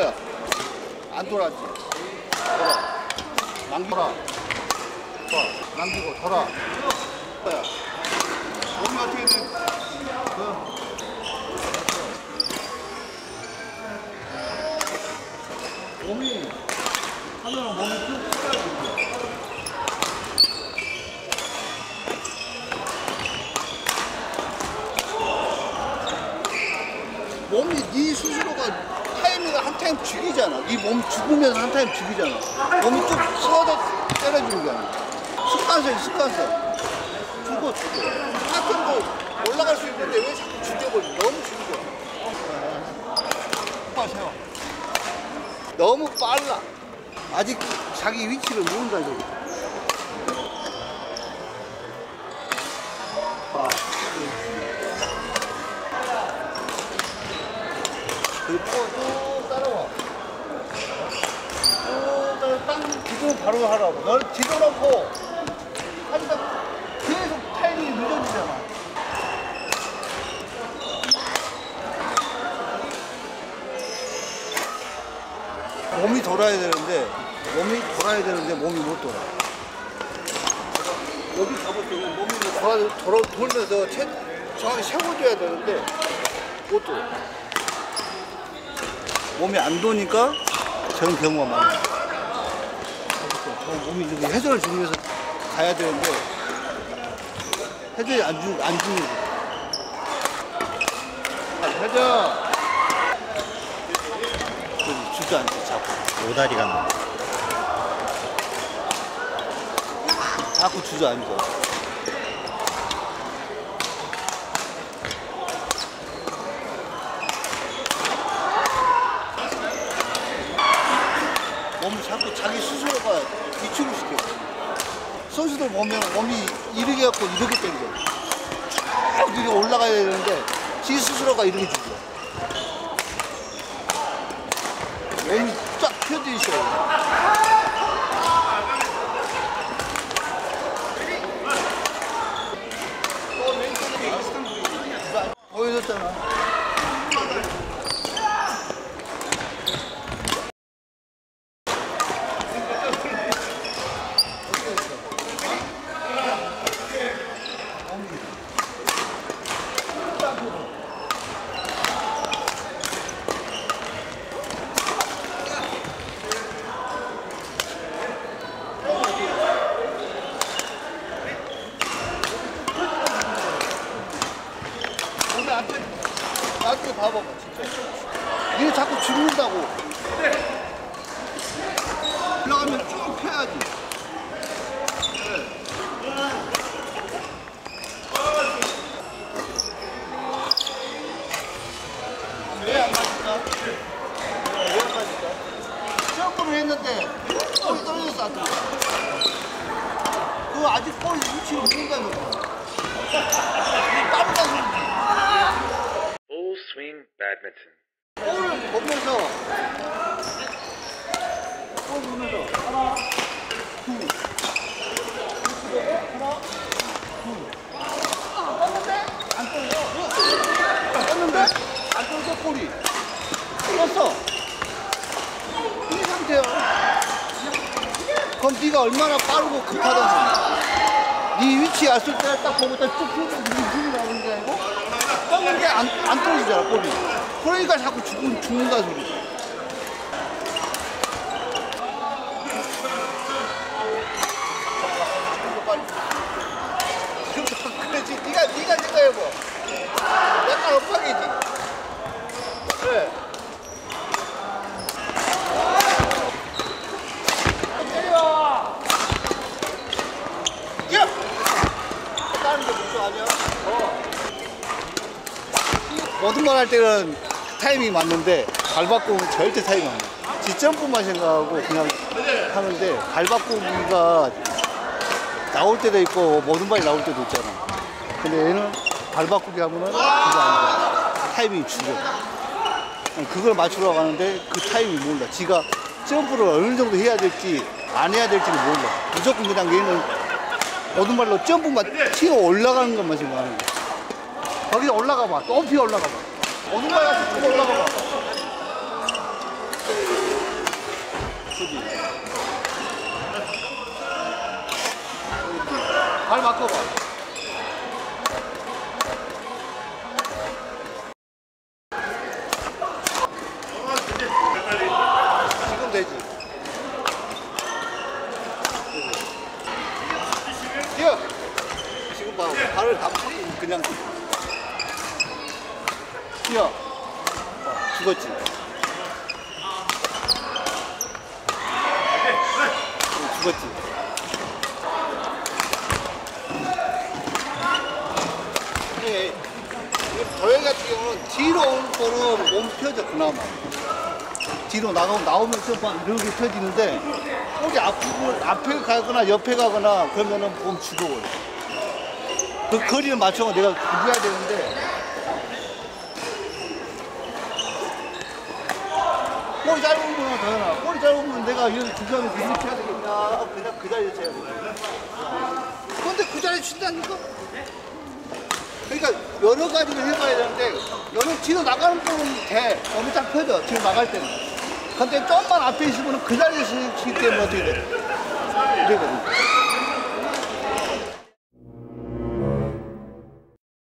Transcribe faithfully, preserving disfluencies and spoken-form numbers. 거야. 안 돌아지. 돌아. 남기고 돌아. 돌아. 남기고 돌아. 거야. 몸이 어떻게 돼? 그. 몸이 하면 몸이 쭉 찢어지고. 몸이 네 스스로가 타이밍을 한 타임 죽이잖아. 네 몸 죽으면서 한 타임 죽이잖아. 몸이 쭉 쏟아 때려주는 거야. 습관성, 습관성. 죽어, 죽어. 같은 거 올라갈 수 있는데 왜 자꾸 죽여버려? 너무 죽여. 오빠 세워. 너무 빨라. 아직 자기 위치를 모른다, 저기. 그리고 또 따라와. 또 따라와. 땅 기둥 바로 하라고. 널 뒤로 놓고 하니까 계속 타이밍이 늦어지잖아. 몸이 돌아야 되는데, 몸이 돌아야 되는데 몸이 못 돌아. 여기 잡아주면 몸이 돌아, 돌아, 돌면서 채, 정확히 세워줘야 되는데 못 돌아. 몸이 안 도니까 저런 경우가 많아요. 몸이 회전을 주면서 가야 되는데 회전이 안 주는 안 주는 거예요. 회전. 주도 안 돼, 자꾸. 오다리가 나. 자꾸 주저앉아. 몸을 자꾸 자기 스스로가 위축을 시켜. 선수들 보면 몸이 이르게 갖고 이렇게 땡겨. 쭉 이렇게 올라가야 되는데 지 스스로가 이렇게 주죠. 몸이 쫙 펴져 있어요. 보여줬잖아. 나한테 봐봐봐, 진짜. 니네 자꾸 죽는다고. 그래. 올라가면 쭉 펴야지. 그래. 왜 안 맞을까? 왜 안 맞을까? 점프를 했는데, 볼이 떨어졌어, 아직. 그거 아직 볼 위치를 모른다는 거야. 빠르다는 거야. 스윙 배드민턴. 볼을 보면서 볼 보면서 하나 둘 하나 둘 떴는데? 안 떨어져. 떴는데? 안 떨어져. 볼이 떴어. 이 상태야. 그럼 네가 얼마나 빠르고 급하던지 네 위치 왔을 때 딱 보고 딱 쭉 쭉 눈이 나오는 게 아니고 떴는 게 안, 안 떨어지잖아, 볼이. 그러니까 자꾸 죽은, 죽는다 소리. 빨리. 그렇지. 니가, 니가 생각해봐. 약간 엇박이지. 그래. 때려! 야! 다른 게 무슨 아니야? 어. 모든 말 할 때는 타이밍이 맞는데 발 바꾸면 절대 타이밍 안 맞아. 뒷점뿐만 생각하고 그냥 하는데 발 바꾸기가 나올 때도 있고 모든 발이 나올 때도 있잖아. 근데 얘는 발 바꾸기 하면은 그거 안 돼. 타이밍이 죽어. 그걸 맞추러 가는데 그 타이밍이 몰라. 지가 점프를 어느 정도 해야 될지 안 해야 될지를 몰라. 무조건 그냥 얘는 모든 발로 점프만 튀어 올라가는 것만 생각하는 거야. 거기 올라가봐. 또 피어 올라가봐. 어느 말 같이 올라가봐. 바로 바꿔봐. 발을 다 그냥 뛰어. 죽었지. 죽었지. 네. 저희 같은 경우는 뒤로 온 거는 몸 펴져, 그나마. 뒤로 나가면 나오면서 막 이렇게 펴지는데, 혹시 앞으로, 앞에 가거나 옆에 가거나 그러면은 몸 죽어요. 그 거리를 맞춰서 내가 이겨야 되는데, 꼬리 짧은 거는 당연하. 꼬리 짧은 건 내가 여기 두 점을 이렇게 해야 되겠다. 그냥 그 자리에 쳐야 되겠다. 근데 그 자리에 친다니까? 그러니까 여러 가지를 해봐야 되는데, 여러 뒤로 나가는 거는 돼. 몸이 딱 펴져, 뒤로 나갈 때는. 근데 좀만 앞에 있으면 그 자리에 치기 때문에 어떻게 돼? 이래거든요.